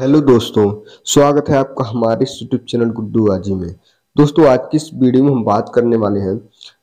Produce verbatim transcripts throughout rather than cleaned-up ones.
Hello दोस्तों, स्वागत है आपका हमारे यूट्यूब चैनल गुड्डू वाजी में। दोस्तों, आज की इस वीडियो में हम बात करने वाले हैं,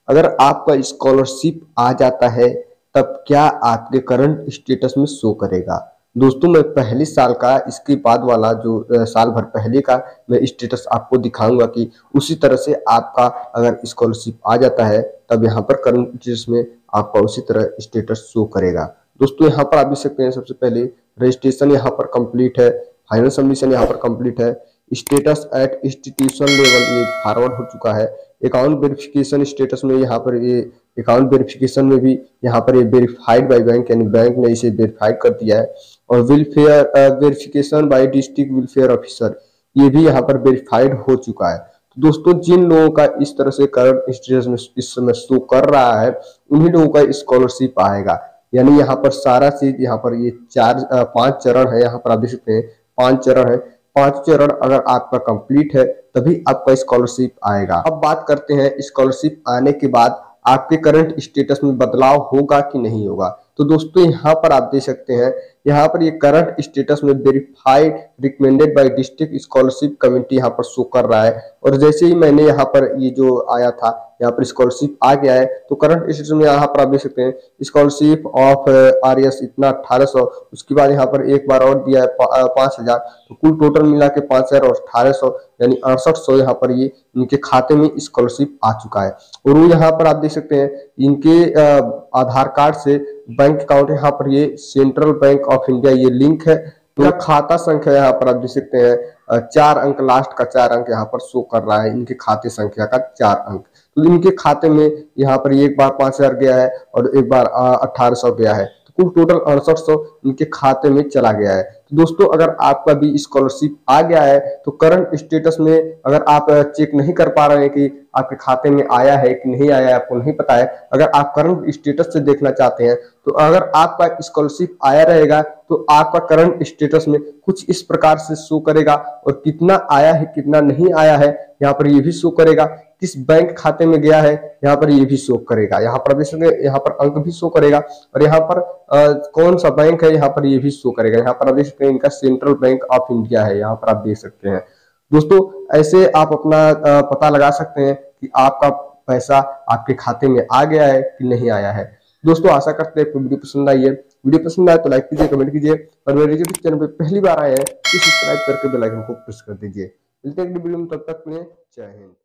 अगर आपका स्कॉलरशिप आ जाता है तब क्या आपके करंट स्टेटस में शो करेगा। दोस्तों, मैं पहले साल का, इसके बाद वाला जो साल भर पहले का मैं स्टेटस आपको दिखाऊंगा कि उसी तरह से आपका अगर स्कॉलरशिप आ जाता है तब यहाँ पर करंट स्टेटस में आपका उसी तरह स्टेटस शो करेगा। दोस्तों, यहाँ पर आप देख सकते हैं, सबसे पहले रजिस्ट्रेशन यहाँ पर कंप्लीट है, फाइनल सबमिशन यहाँ पर कंप्लीट है, स्टेटस एट इंस्टीट्यूशन लेवल ये फॉरवर्ड हो चुका है, अकाउंट वेरिफिकेशन स्टेटस में यहाँ पर ये अकाउंट वेरिफिकेशन में भी यहाँ पर ये वेरीफाइड बाय बैंक, यानी बैंक ने इसे वेरीफाइड कर दिया है, और welfare verification by district welfare officer ये भी यहाँ पर वेरीफाइड हो चुका है। तो दोस्तों, जिन लोगों का इस तरह से करंट स्टेटस में इस समय शो कर रहा है उन्हीं लोगों का स्कॉलरशिप आएगा। यानी यहाँ पर सारा चीज यहाँ पर ये चार पांच चरण है, यहाँ पर आप देख सकते हैं पांच चरण है, पांच चरण अगर आपका कंप्लीट है तभी आपका स्कॉलरशिप आएगा। अब बात करते हैं स्कॉलरशिप आने के बाद आपके करंट स्टेटस में बदलाव होगा कि नहीं होगा। तो दोस्तों, यहाँ पर आप देख सकते हैं, यहाँ पर ये करंट स्टेटस में verified recommended by district scholarship committee यहाँ पर शो कर रहा है, और जैसे ही मैंने यहाँ पर ये जो आया था यहाँ पर स्कॉलरशिप आ गया है, तो करंट स्टेटस में यहाँ पर आप देख सकते हैं स्कॉलरशिप ऑफ आर एस इतना अठारह सौ, उसके बाद यहाँ पर एक बार और दिया है पाँच हजार, तो कुल टोटल मिला के पाँच हजार और अठारह सौ, यानी अड़सठ सौ यहाँ पर ये इनके खाते में स्कॉलरशिप आ चुका है। और वो यहाँ पर आप देख सकते हैं इनके आधार कार्ड से बैंक अकाउंट यहाँ पर ये सेंट्रल बैंक ऑफ इंडिया ये लिंक है, तो खाता संख्या यहाँ पर आप देख सकते हैं चार अंक, लास्ट का चार अंक यहाँ पर शो कर रहा है, इनके खाते संख्या का चार अंक। तो इनके खाते में यहाँ पर एक बार पांच हजार गया है और एक बार अठारह सौ गया है, तो कुल टोटल अड़सठ सौ इनके खाते में चला गया है। तो दोस्तों, अगर आपका भी स्कॉलरशिप आ गया है तो करंट स्टेटस में अगर आप चेक नहीं कर पा रहे हैं कि आपके खाते में आया है कि नहीं आया है, आपको नहीं पता है, अगर आप करंट स्टेटस से देखना चाहते हैं तो अगर आपका स्कॉलरशिप आया रहेगा तो आपका करंट स्टेटस में कुछ इस प्रकार से शो करेगा, और कितना आया है कितना नहीं आया है यहाँ पर ये भी शो करेगा, किस बैंक खाते में गया है यहाँ पर ये भी शो करेगा, यहाँ पर यहाँ पर अंक भी शो करेगा, और यहाँ पर आ, कौन सा बैंक है यहाँ पर ये भी शो करेगा। यहाँ पर आप देख सकते हैं इनका सेंट्रल बैंक ऑफ इंडिया है, यहाँ पर आप देख सकते हैं। दोस्तों, ऐसे आप अपना आ, पता लगा सकते हैं कि आपका पैसा आपके खाते में आ गया है कि नहीं आया है। दोस्तों, आशा करते हैं वीडियो पसंद आई है, वीडियो पसंद आए तो लाइक कीजिए, कमेंट कीजिए, और मेरे यूट्यूब चैनल पर पहली बार आए हैं तो सब्सक्राइब करके बेल आइकन को प्रेस कर दीजिए। मिलते हैं अगली वीडियो में, तब तक के लिए जय हिंद।